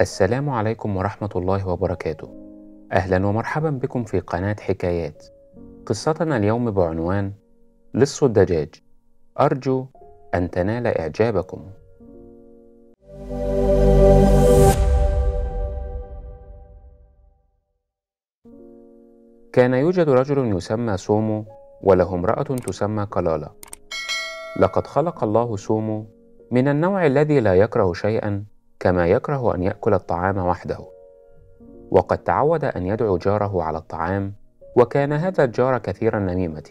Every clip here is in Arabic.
السلام عليكم ورحمة الله وبركاته. أهلا ومرحبا بكم في قناة حكايات. قصتنا اليوم بعنوان لص الدجاج، أرجو أن تنال إعجابكم. كان يوجد رجل يسمى سومو وله امرأة تسمى كلالا. لقد خلق الله سومو من النوع الذي لا يكره شيئا كما يكره أن يأكل الطعام وحده، وقد تعود أن يدعو جاره على الطعام، وكان هذا الجار كثير النميمة،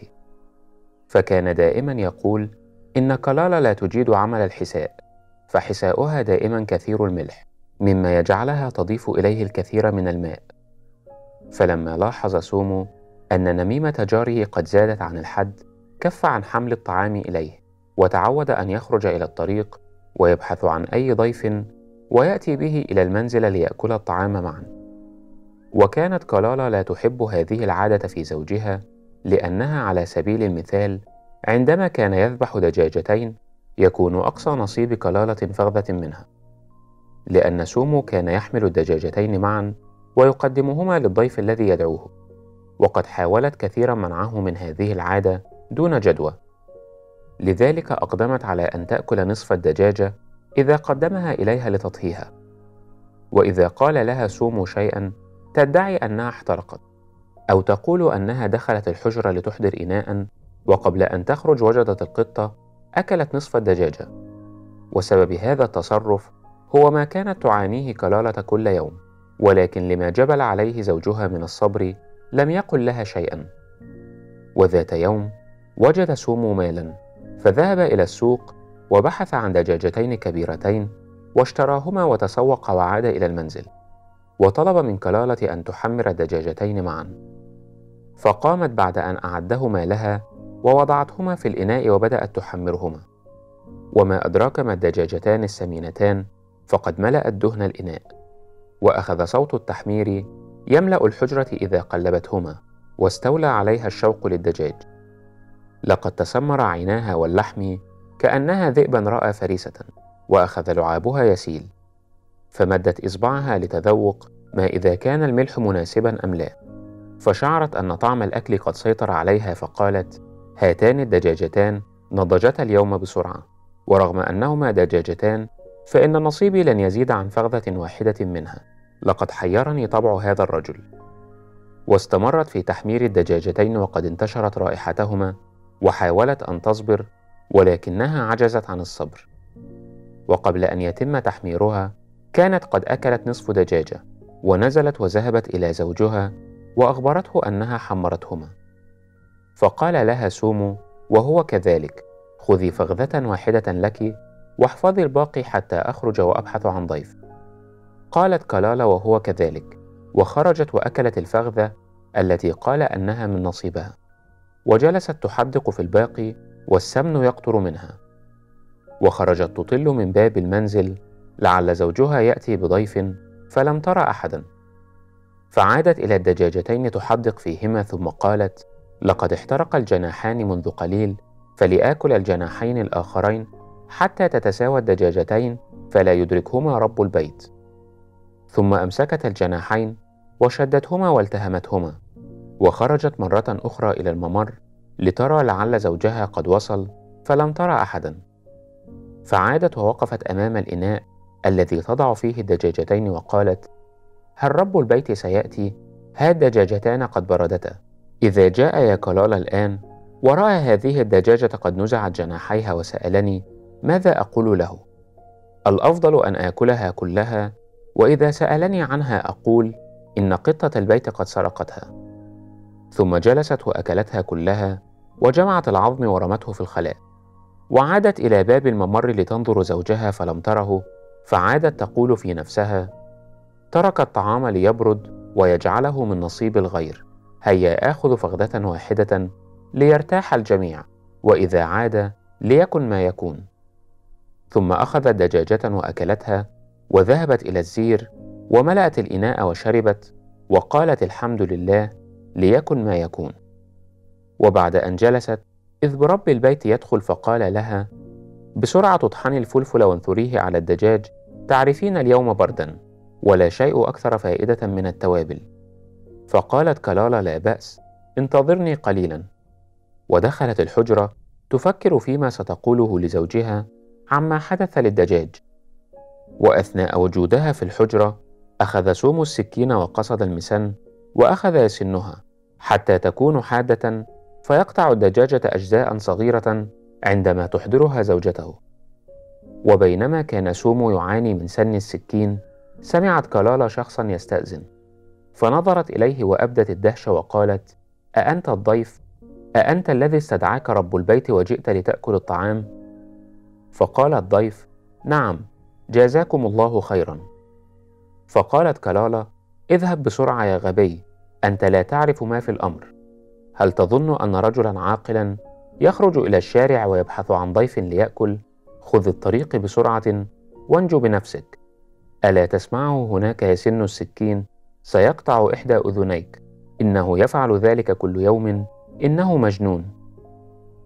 فكان دائما يقول إن كلالا لا تجيد عمل الحساء، فحساؤها دائما كثير الملح مما يجعلها تضيف إليه الكثير من الماء. فلما لاحظ سومو أن نميمة جاره قد زادت عن الحد، كف عن حمل الطعام إليه، وتعود أن يخرج إلى الطريق ويبحث عن أي ضيف ويأتي به إلى المنزل ليأكل الطعام معا. وكانت كلالا لا تحب هذه العادة في زوجها، لأنها على سبيل المثال عندما كان يذبح دجاجتين يكون أقصى نصيب كلالة فخذة منها، لأن سومو كان يحمل الدجاجتين معا ويقدمهما للضيف الذي يدعوه، وقد حاولت كثيرا منعه من هذه العادة دون جدوى. لذلك أقدمت على أن تأكل نصف الدجاجة إذا قدمها إليها لتطهيها، وإذا قال لها سومو شيئا تدعي أنها احترقت، أو تقول أنها دخلت الحجرة لتحضر إناء، وقبل أن تخرج وجدت القطة أكلت نصف الدجاجة. وسبب هذا التصرف هو ما كانت تعانيه كلالة كل يوم، ولكن لما جبل عليه زوجها من الصبر لم يقل لها شيئا. وذات يوم وجد سومو مالا، فذهب إلى السوق وبحث عن دجاجتين كبيرتين واشتراهما وتسوق وعاد إلى المنزل، وطلب من كلالة أن تحمر الدجاجتين معا. فقامت بعد أن أعدهما لها ووضعتهما في الإناء وبدأت تحمرهما، وما أدراك ما الدجاجتان السمينتان فقد ملأت دهن الإناء، وأخذ صوت التحمير يملأ الحجرة إذا قلبتهما، واستولى عليها الشوق للدجاج. لقد تسمر عيناها واللحم كأنها ذئبا رأى فريسة، وأخذ لعابها يسيل، فمدت إصبعها لتذوق ما إذا كان الملح مناسبا أم لا، فشعرت أن طعم الأكل قد سيطر عليها، فقالت: هاتان الدجاجتان نضجتا اليوم بسرعة، ورغم أنهما دجاجتان فإن نصيبي لن يزيد عن فخذة واحدة منها، لقد حيرني طبع هذا الرجل. واستمرت في تحمير الدجاجتين، وقد انتشرت رائحتهما، وحاولت أن تصبر ولكنها عجزت عن الصبر. وقبل أن يتم تحميرها كانت قد أكلت نصف دجاجة، ونزلت وذهبت إلى زوجها وأخبرته أنها حمرتهما. فقال لها سومو وهو كذلك: خذي فخذة واحدة لك، واحفظي الباقي حتى أخرج وأبحث عن ضيف. قالت كلالا وهو كذلك، وخرجت وأكلت الفخذة التي قال أنها من نصيبها، وجلست تحدق في الباقي والسمن يقطر منها. وخرجت تطل من باب المنزل لعل زوجها يأتي بضيف، فلم ترى أحدا، فعادت إلى الدجاجتين تحدق فيهما، ثم قالت: لقد احترق الجناحان منذ قليل، فلآكل الجناحين الآخرين حتى تتساوى الدجاجتين فلا يدركهما رب البيت. ثم أمسكت الجناحين وشدتهما والتهمتهما، وخرجت مرة أخرى إلى الممر لترى لعل زوجها قد وصل، فلم ترى أحدا. فعادت ووقفت أمام الإناء الذي تضع فيه الدجاجتين، وقالت: هل رب البيت سيأتي؟ ها الدجاجتان قد بردتا، إذا جاء يا كلالا الآن ورأى هذه الدجاجة قد نزعت جناحيها وسألني ماذا أقول له؟ الأفضل أن آكلها كلها، وإذا سألني عنها أقول إن قطة البيت قد سرقتها. ثم جلست وأكلتها كلها، وجمعت العظم ورمته في الخلاء، وعادت إلى باب الممر لتنظر زوجها فلم تره، فعادت تقول في نفسها: ترك الطعام ليبرد ويجعله من نصيب الغير، هيا آخذ فخذة واحدة ليرتاح الجميع، وإذا عاد ليكن ما يكون. ثم أخذت دجاجة وأكلتها، وذهبت إلى الزير وملأت الإناء وشربت، وقالت: الحمد لله، ليكن ما يكون. وبعد أن جلست إذ برب البيت يدخل، فقال لها: بسرعة اطحني الفلفل وانثريه على الدجاج، تعرفين اليوم بردا، ولا شيء أكثر فائدة من التوابل. فقالت كلالا: لا بأس، انتظرني قليلا. ودخلت الحجرة تفكر فيما ستقوله لزوجها عما حدث للدجاج. وأثناء وجودها في الحجرة أخذ سومو السكين وقصد المسن وأخذ يسنها حتى تكون حادة، فيقطع الدجاجة أجزاء صغيرة عندما تحضرها زوجته. وبينما كان سومو يعاني من سن السكين سمعت كلالا شخصا يستأذن، فنظرت إليه وأبدت الدهشة وقالت: أأنت الضيف؟ أأنت الذي استدعاك رب البيت وجئت لتأكل الطعام؟ فقال الضيف: نعم، جزاكم الله خيرا. فقالت كلالا: اذهب بسرعة يا غبي، أنت لا تعرف ما في الأمر. هل تظن أن رجلا عاقلا يخرج إلى الشارع ويبحث عن ضيف ليأكل؟ خذ الطريق بسرعة وانجو بنفسك. ألا تسمعه هناك يسن السكين؟ سيقطع إحدى أذنيك، إنه يفعل ذلك كل يوم، إنه مجنون.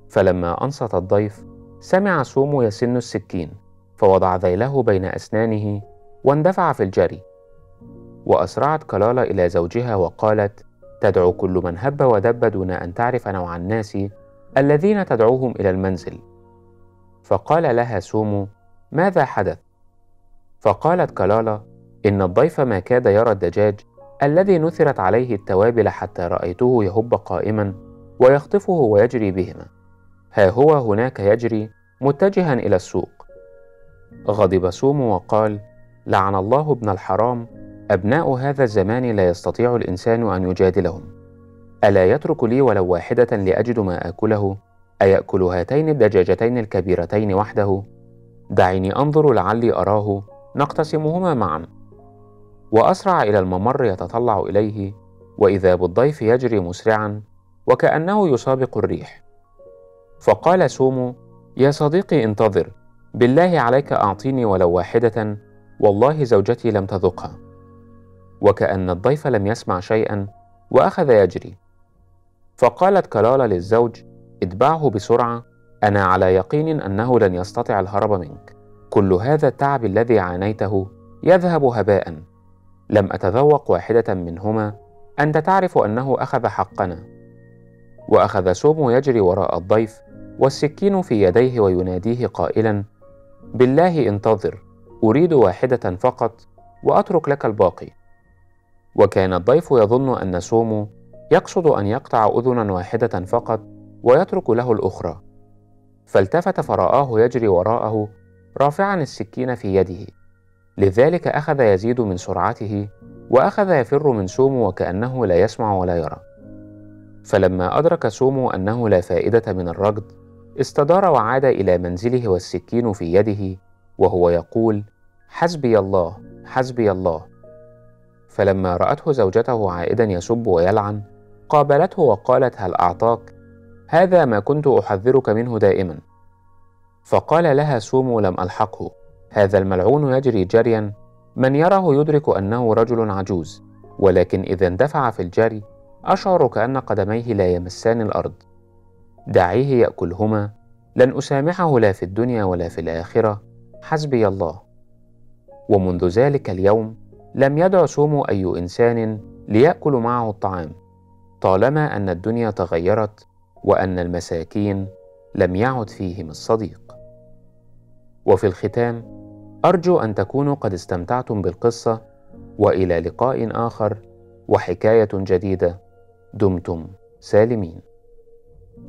فلما أنصت الضيف سمع سومو يسن السكين، فوضع ذيله بين أسنانه واندفع في الجري. وأسرعت كلالا إلى زوجها وقالت: تدعو كل من هب ودب دون أن تعرف نوع الناس الذين تدعوهم إلى المنزل. فقال لها سومو: ماذا حدث؟ فقالت كلالا: إن الضيف ما كاد يرى الدجاج الذي نثرت عليه التوابل حتى رأيته يهب قائما ويخطفه ويجري بهما، ها هو هناك يجري متجها إلى السوق. غضب سومو وقال: لعن الله ابن الحرام، أبناء هذا الزمان لا يستطيع الإنسان أن يجادلهم. ألا يترك لي ولو واحدة لأجد ما آكله؟ أيأكل هاتين الدجاجتين الكبيرتين وحده؟ دعيني أنظر لعلي أراه نقتسمهما معا. وأسرع إلى الممر يتطلع إليه، وإذا بالضيف يجري مسرعا وكأنه يسابق الريح. فقال سومو: يا صديقي انتظر، بالله عليك أعطيني ولو واحدة، والله زوجتي لم تذقها. وكأن الضيف لم يسمع شيئا وأخذ يجري. فقالت كلالا للزوج: اتبعه بسرعة، أنا على يقين أنه لن يستطيع الهرب منك، كل هذا التعب الذي عانيته يذهب هباء. لم أتذوق واحدة منهما، أنت تعرف أنه أخذ حقنا. وأخذ سومو يجري وراء الضيف والسكين في يديه ويناديه قائلا: بالله انتظر، أريد واحدة فقط وأترك لك الباقي. وكان الضيف يظن أن سومو يقصد أن يقطع أذنا واحدة فقط ويترك له الأخرى، فالتفت فرآه يجري وراءه رافعا السكين في يده، لذلك أخذ يزيد من سرعته وأخذ يفر من سومو وكأنه لا يسمع ولا يرى. فلما أدرك سومو أنه لا فائدة من الركض استدار وعاد إلى منزله والسكين في يده وهو يقول: حسبي الله، حسبي الله. فلما رأته زوجته عائدا يسب ويلعن قابلته وقالت: هل أعطاك؟ هذا ما كنت أحذرك منه دائما. فقال لها سومو: لم ألحقه، هذا الملعون يجري جريا من يره يدرك أنه رجل عجوز، ولكن إذا اندفع في الجري أشعر كأن قدميه لا يمسان الأرض، دعيه يأكلهما، لن أسامحه لا في الدنيا ولا في الآخرة، حسبي الله. ومنذ ذلك اليوم لم يدع سومو أي إنسان ليأكل معه الطعام، طالما أن الدنيا تغيرت وأن المساكين لم يعد فيهم الصديق. وفي الختام أرجو أن تكونوا قد استمتعتم بالقصة، وإلى لقاء آخر وحكاية جديدة، دمتم سالمين.